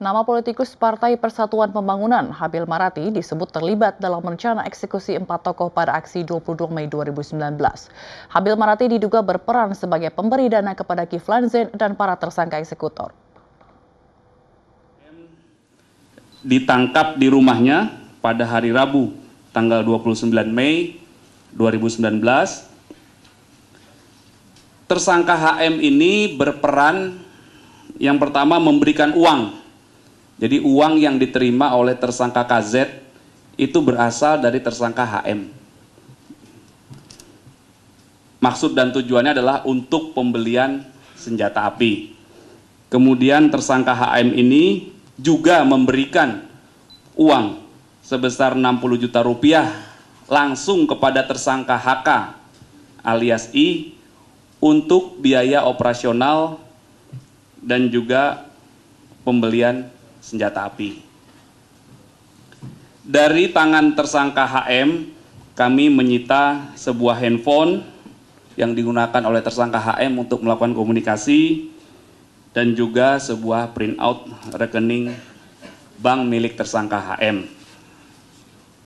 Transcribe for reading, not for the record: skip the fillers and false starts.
Nama politikus Partai Persatuan Pembangunan Habil Marati disebut terlibat dalam rencana eksekusi 4 tokoh pada aksi 22 Mei 2019. Habil Marati diduga berperan sebagai pemberi dana kepada Kivlan Zein dan para tersangka eksekutor. Ditangkap di rumahnya pada hari Rabu, tanggal 29 Mei 2019. Tersangka HM ini berperan yang pertama memberikan uang. Jadi uang yang diterima oleh tersangka KZ itu berasal dari tersangka HM. Maksud dan tujuannya adalah untuk pembelian senjata api. Kemudian tersangka HM ini juga memberikan uang sebesar 60 juta rupiah langsung kepada tersangka HK alias I untuk biaya operasional dan juga pembelian senjata api. Dari tangan tersangka HM, kami menyita sebuah handphone yang digunakan oleh tersangka HM untuk melakukan komunikasi dan juga sebuah printout rekening bank milik tersangka HM.